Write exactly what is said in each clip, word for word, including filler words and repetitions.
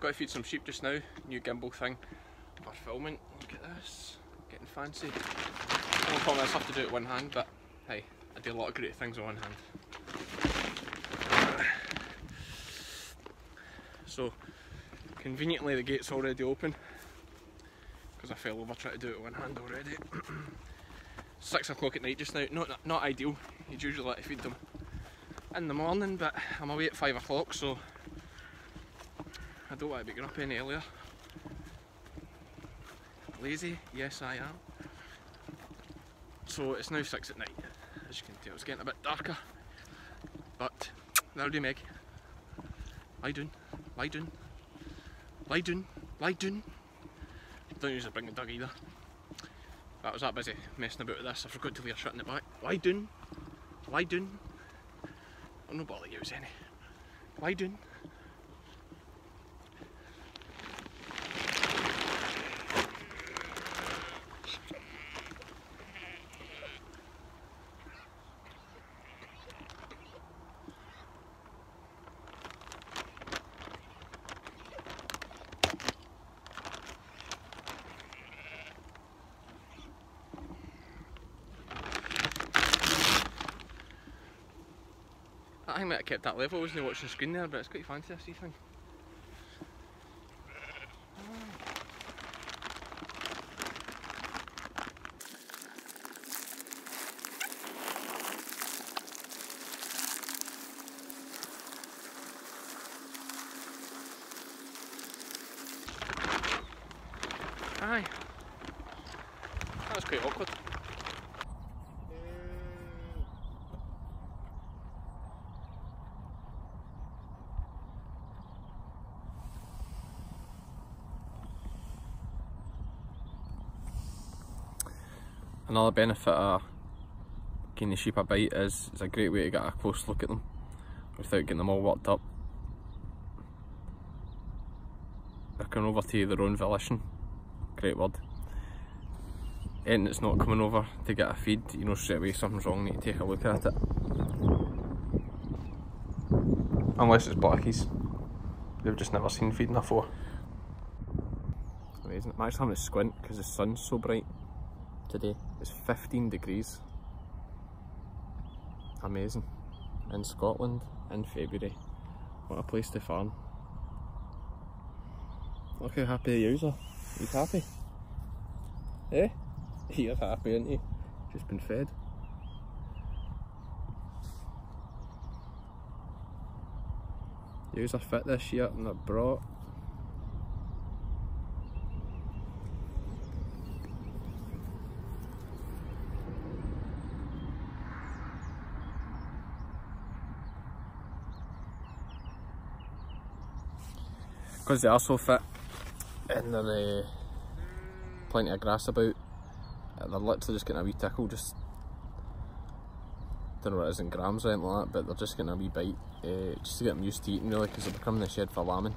Got to feed some sheep just now, new gimbal thing for filming. Look at this, getting fancy. I don't promise I have to do it one hand, but hey, I do a lot of great things with one hand. So, conveniently the gate's already open, because I fell over trying to do it with one hand already. Six o'clock at night just now, not, not ideal, you'd usually like to feed them in the morning, but I'm away at five o'clock, so I don't want to be getting up any earlier. Lazy? Yes, I am. So it's now six at night, as you can tell it's getting a bit darker, but that'll do, Meg. Lie down, lie down, lie down, lie down. Don't use a big dug either. That was that busy messing about with this, I forgot to leave shutting it back. Lie down, lie down. I'll not bother use any. Lie down. I think I might have kept that level, I wasn't watching the screen there, but it's quite fancy, I see thing. Aye. That was quite awkward. Another benefit of giving the sheep a bite is it's a great way to get a close look at them without getting them all worked up. They're coming over to you their own volition, great word. Anything that's not coming over to get a feed, you know straight away something's wrong, you need to take a look at it. Unless it's blackies, they've just never seen feeding afore. Amazing, I'm actually having to squint because the sun's so bright today. It's fifteen degrees. Amazing. In Scotland in February. What a place to farm. Look how happy the ewes are. He's happy. Eh? You're happy, aren't you? Just been fed. The ewes are fit this year and they're brought. Because they are so fit and there's uh, plenty of grass about, they're literally just getting a wee tickle, just don't know what it is in grams or anything like that, but they're just getting a wee bite uh, just to get them used to eating really, because they're coming in the shed for lambing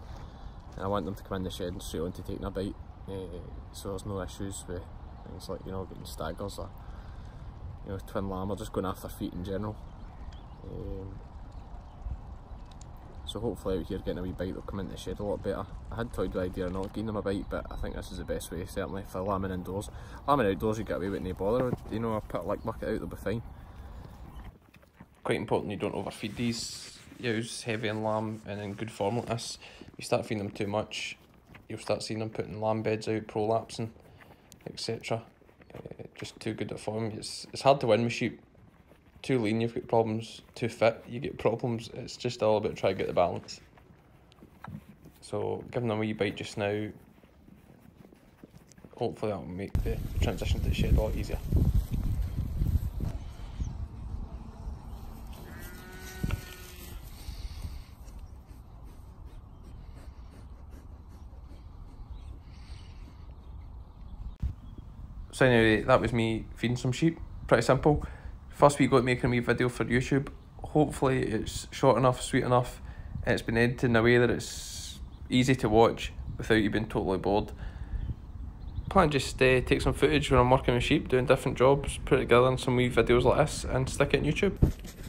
and I want them to come in the shed and straight on to taking a bite, uh, so there's no issues with things like, you know, getting staggers or, you know, twin lamb or just going after feet in general. Um, So hopefully out here getting a wee bite, they'll come into the shed a lot better. I had toyed with the idea of not giving them a bite, but I think this is the best way, certainly for lambing indoors. Lambing outdoors you get away with no bother, you know, I put a lick bucket out, they'll be fine. Quite important you don't overfeed these ewes, heavy and lamb and in good form like this. If you start feeding them too much, you'll start seeing them putting lamb beds out, prolapsing, et cetera. Uh, just too good at form. It's, it's hard to win with sheep. Too lean, you've got problems. Too fit, you get problems. It's just all about trying to get the balance. So giving them a wee bite just now, hopefully that will make the transition to the shed a lot easier. So anyway, that was me feeding some sheep. Pretty simple. First we got making a wee video for YouTube. Hopefully it's short enough, sweet enough, and it's been edited in a way that it's easy to watch without you being totally bored. Plan just uh, take some footage when I'm working with sheep, doing different jobs, put it together in some wee videos like this and stick it on YouTube.